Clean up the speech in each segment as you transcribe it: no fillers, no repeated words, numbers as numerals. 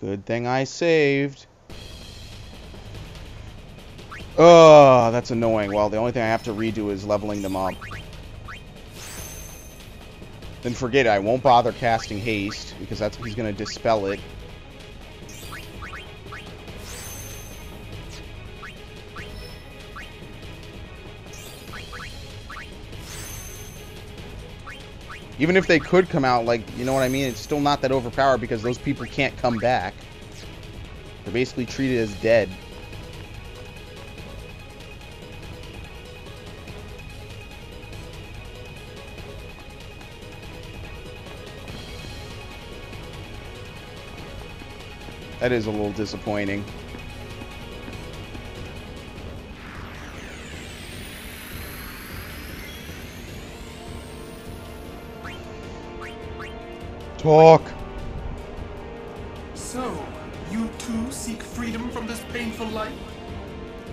Good thing I saved. Oh, that's annoying. Well, the only thing I have to redo is leveling them up. Then forget it. I won't bother casting haste because that's he's going to dispel it. Even if they could come out, like, you know what I mean? It's still not that overpowered because those people can't come back. They're basically treated as dead. That is a little disappointing. Talk. So, you too seek freedom from this painful life?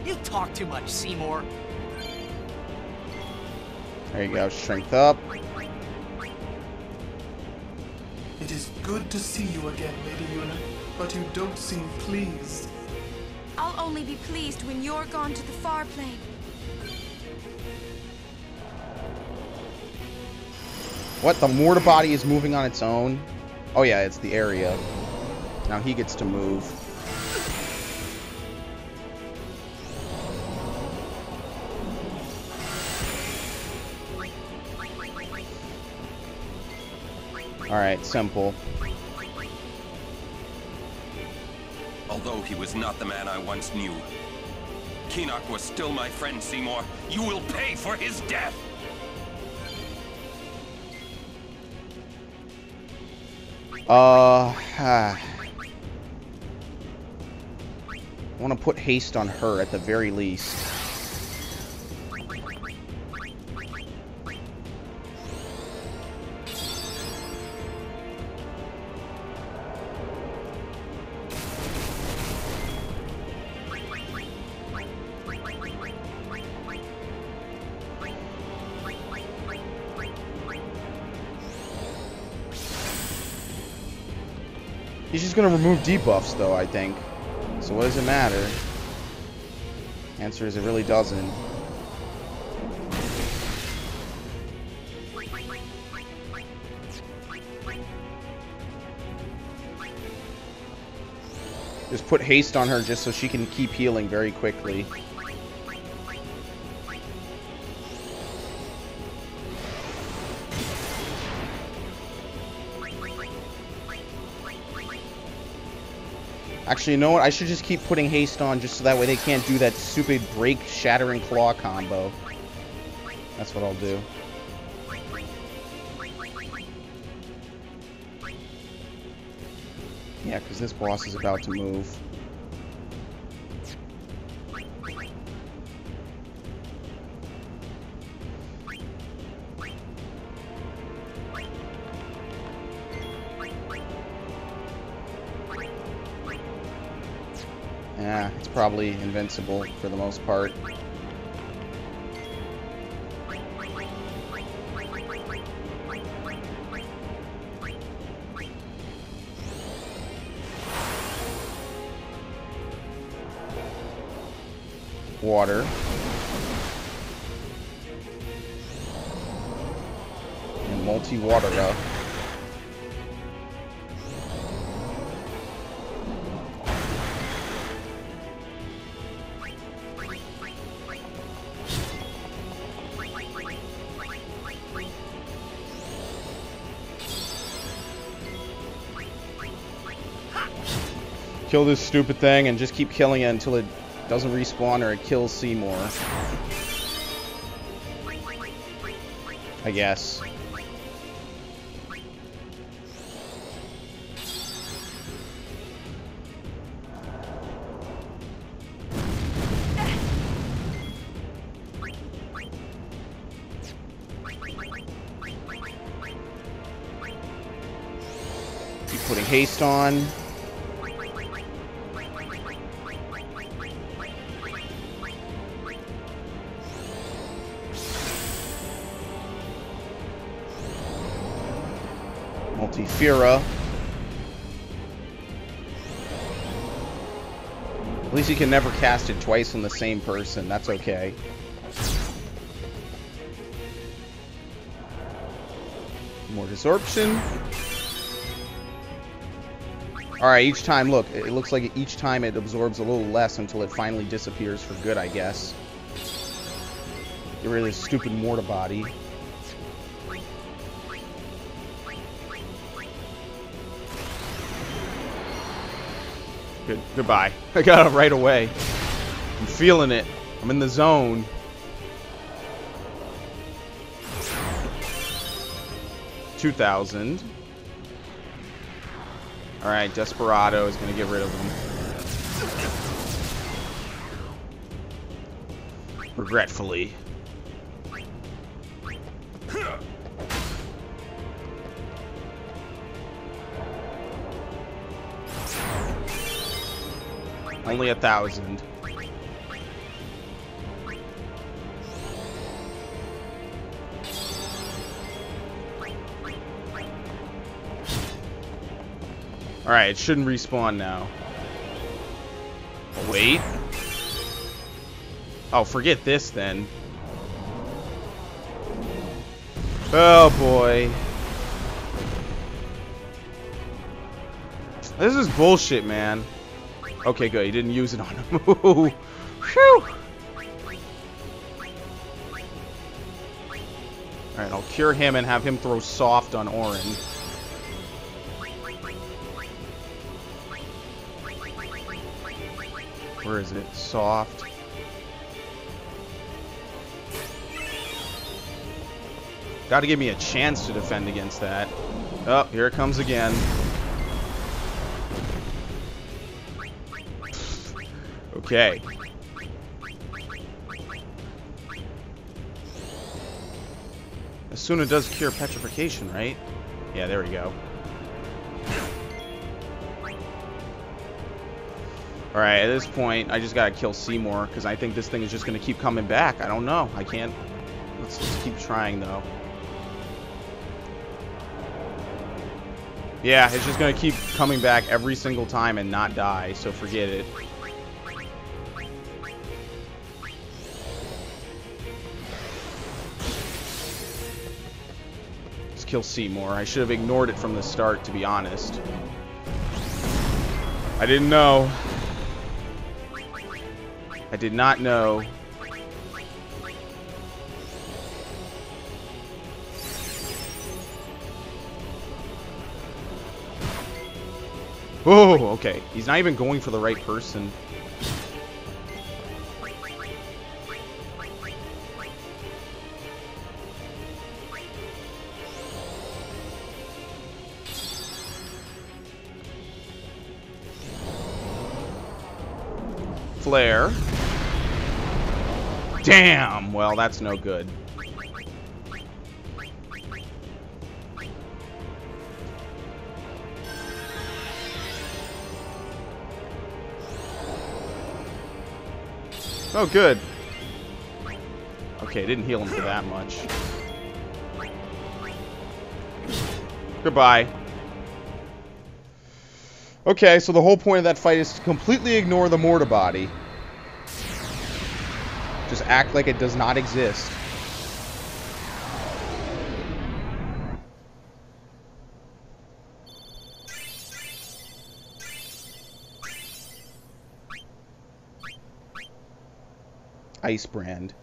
You talk too much, Seymour. There you go, strength up. It is good to see you again, Lady Yuna, but you don't seem pleased. I'll only be pleased when you're gone to the far plane. What? The Mortar Body is moving on its own? Oh yeah, it's the area. Now he gets to move. Alright, simple. Although he was not the man I once knew, Keenock was still my friend, Seymour. You will pay for his death! I want to put haste on her at the very least. He's just gonna remove debuffs though, I think. So what does it matter? Answer is it really doesn't. Just put haste on her just so she can keep healing very quickly. Actually, you know what? I should just keep putting haste on just so that way they can't do that stupid break, shattering claw combo. That's what I'll do. Yeah, because this boss is about to move. Yeah, it's probably invincible for the most part. Water. And multi-water up. Kill this stupid thing and just keep killing it until it doesn't respawn or it kills Seymour. I guess. Keep putting haste on. Spira. At least you can never cast it twice on the same person. That's okay. More disruption. Alright, each time, look, it looks like each time it absorbs a little less until it finally disappears for good, I guess. Get rid of this stupid Mortar Body. Goodbye. I got it right away. I'm feeling it. I'm in the zone. $2,000. Alright, Desperado is going to get rid of him. Regretfully. Only 1,000. Alright, it shouldn't respawn now. Wait. Oh, forget this then. Oh boy. This is bullshit, man. Okay, good. He didn't use it on him. Whew. Alright, I'll cure him and have him throw soft on Auron. Where is it? Soft. Gotta give me a chance to defend against that. Oh, here it comes again. Okay. As soon as it does cure petrification, right? Yeah, there we go. Alright, at this point, I just gotta kill Seymour, because I think this thing is just gonna keep coming back. I don't know. I can't... Let's just keep trying, though. Yeah, it's just gonna keep coming back every single time and not die, so forget it. Let's kill Seymour. I should have ignored it from the start, to be honest. I didn't know. I did not know. Oh, okay. He's not even going for the right person. Flare. Damn! Well, that's no good. Oh, good. Okay, didn't heal him for that much. Goodbye. Okay, so the whole point of that fight is to completely ignore the Mortar Body. Just act like it does not exist. Ice brand.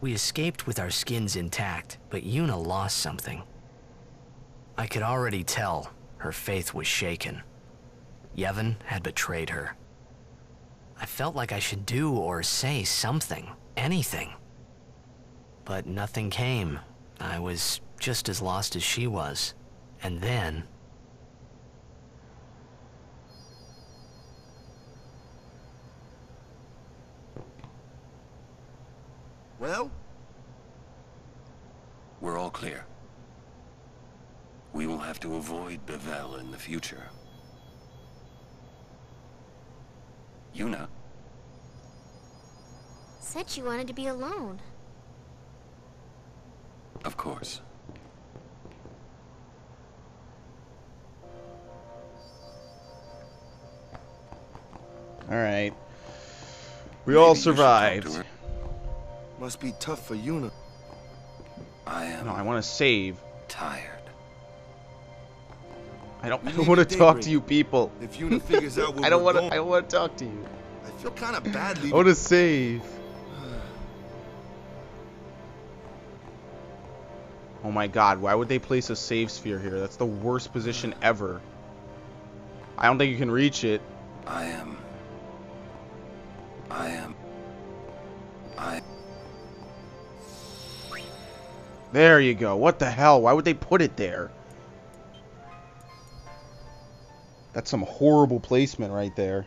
We escaped with our skins intact, but Yuna lost something. I could already tell her faith was shaken. Yevon had betrayed her. I felt like I should do or say something, anything. But nothing came. I was just as lost as she was. And then... Well? We're all clear. We will have to avoid Bevelle in the future. Yuna. Said she wanted to be alone. Of course. Alright. We all survived. Must be tough for Yuna. I want to save. Tired. I don't want to talk to you people. If Yuna figures out I don't want to. I don't want to talk to you. I feel kind of badly. I want to save. Oh my God! Why would they place a save sphere here? That's the worst position ever. I don't think you can reach it. I am. There you go. What the hell? Why would they put it there? That's some horrible placement right there.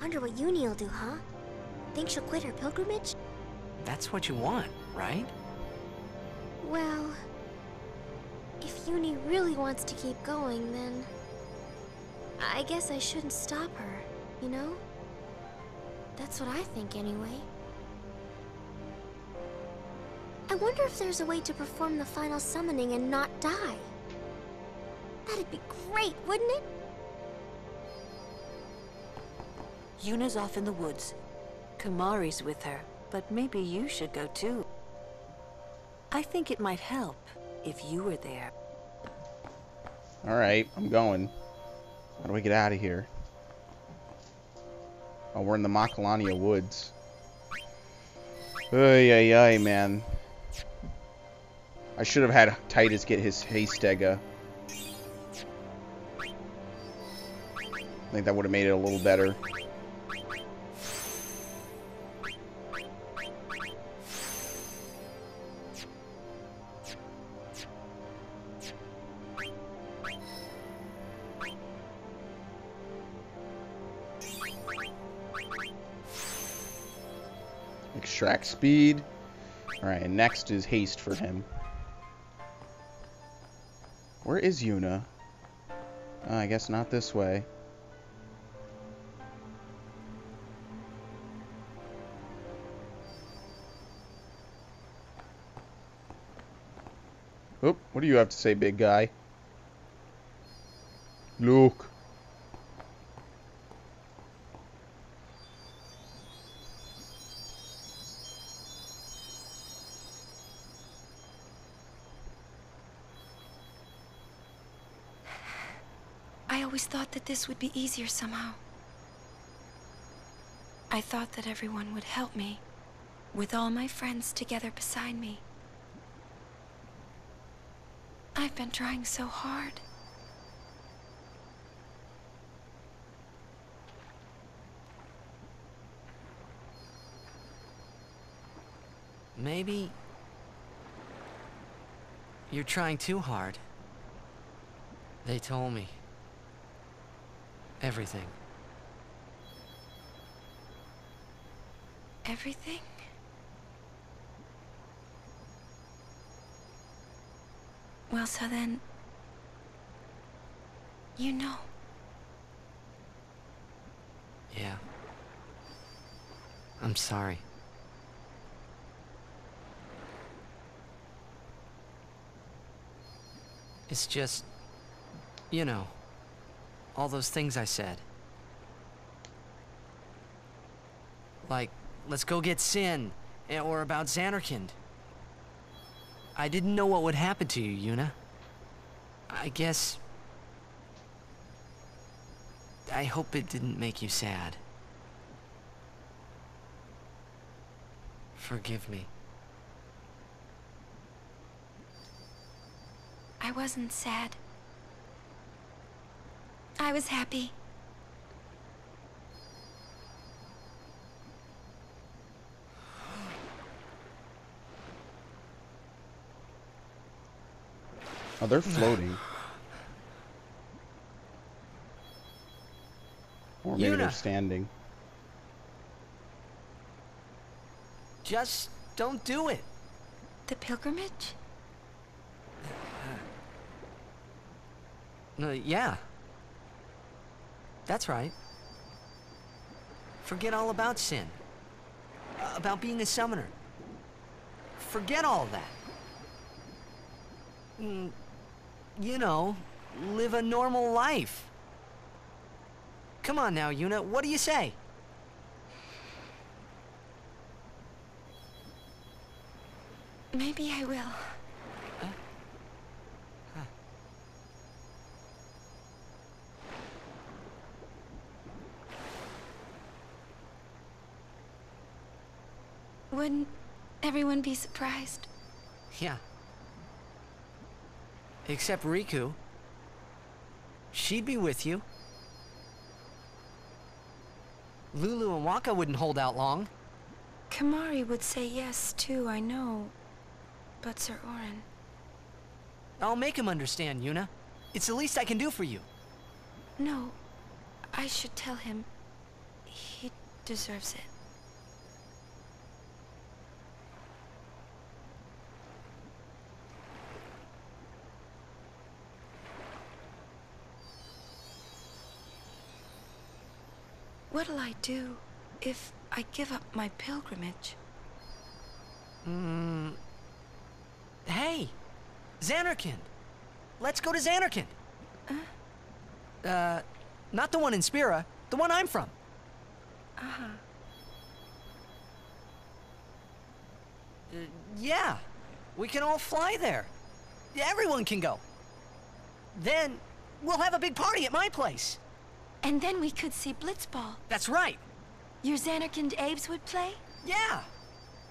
Wonder what Yuna'll do, huh? Think she'll quit her pilgrimage? That's what you want, right? Well, if Yuna really wants to keep going, then I guess I shouldn't stop her, you know? That's what I think, anyway. I wonder if there's a way to perform the final summoning and not die. That'd be great, wouldn't it? Yuna's off in the woods. Kimahri's with her, but maybe you should go too. I think it might help if you were there. Alright, I'm going. How do we get out of here? Oh, we're in the Makalania woods. Ay, ay, ay, man. I should have had Tidus get his Haystega. I think that would have made it a little better. Extract speed. Alright, next is haste for him. Where is Yuna? I guess not this way. Oop, what do you have to say, big guy? Look. This would be easier somehow. I thought that everyone would help me, with all my friends together beside me. I've been trying so hard. Maybe you're trying too hard. They told me. Everything. Everything? Well, so then... you know. Yeah. I'm sorry. It's just... you know. All those things I said. Like, let's go get Sin, or about Zanarkand. I didn't know what would happen to you, Yuna. I guess... I hope it didn't make you sad. Forgive me. I wasn't sad. I was happy. Oh, they're floating. Or maybe they're standing. Just don't do it. The pilgrimage? Yeah. That's right. Forget all about Sin. About being a summoner. Forget all that. You know, live a normal life. Come on now, Yuna, what do you say? Maybe I will. Huh? Huh. Wouldn't everyone be surprised? Yeah. Except Rikku. She'd be with you. Lulu and Wakka wouldn't hold out long. Kimahri would say yes, too, I know. But Sir Auron... I'll make him understand, Yuna. It's the least I can do for you. No, I should tell him. He deserves it. What'll I do if I give up my pilgrimage? Hey, Zanarkand. Let's go to Zanarkand. Not the one in Spira, the one I'm from. Yeah, we can all fly there. Everyone can go. Then we'll have a big party at my place. And then we could see Blitzball. That's right. Your Zanarkand Abes would play? Yeah.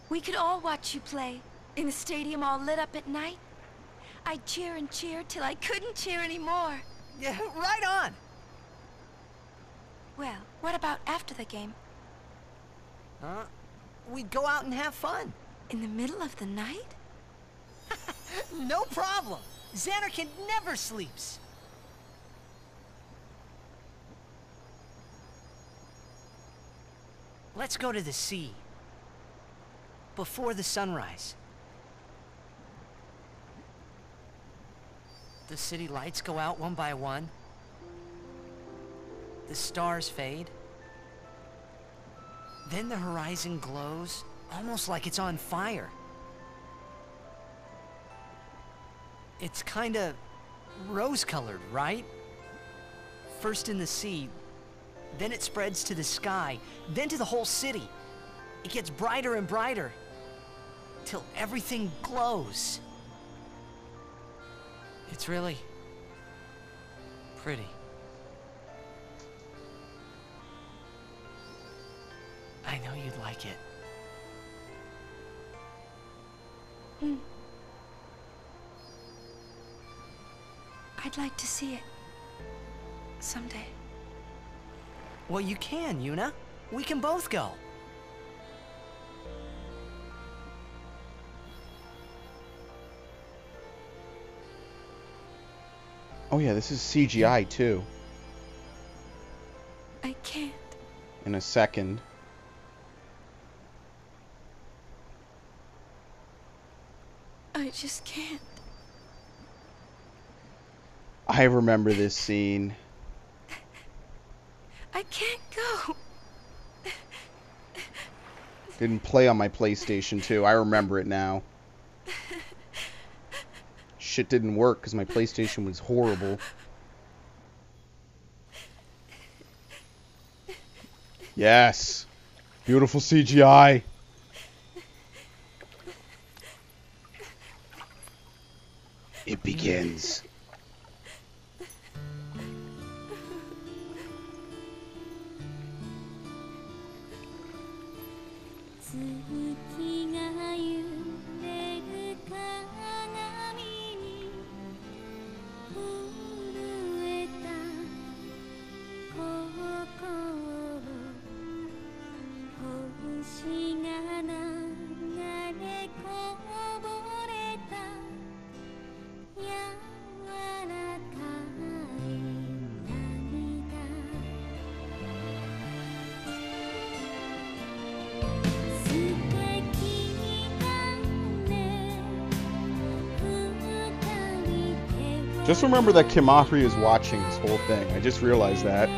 We could all watch you play. In the stadium all lit up at night, I'd cheer and cheer till I couldn't cheer anymore. Yeah, right on! Well, what about after the game? We'd go out and have fun. In the middle of the night? No problem! Zanarkand never sleeps! Let's go to the sea. Before the sunrise. The city lights go out one by one. The stars fade. Then the horizon glows, almost like it's on fire. It's kinda rose-colored, right? First in the sea, then it spreads to the sky, then to the whole city. It gets brighter and brighter, till everything glows. It's really pretty. I know you'd like it. I'd like to see it someday. Well, you can, Yuna. We can both go. Oh yeah, this is CGI too. I can't. In a second. I just can't. I remember this scene. I can't go. Didn't play on my PlayStation 2. I remember it now. Shit didn't work because my PlayStation was horrible. Yes. Beautiful CGI. It begins. Just remember that Kimahri is watching this whole thing. I just realized that.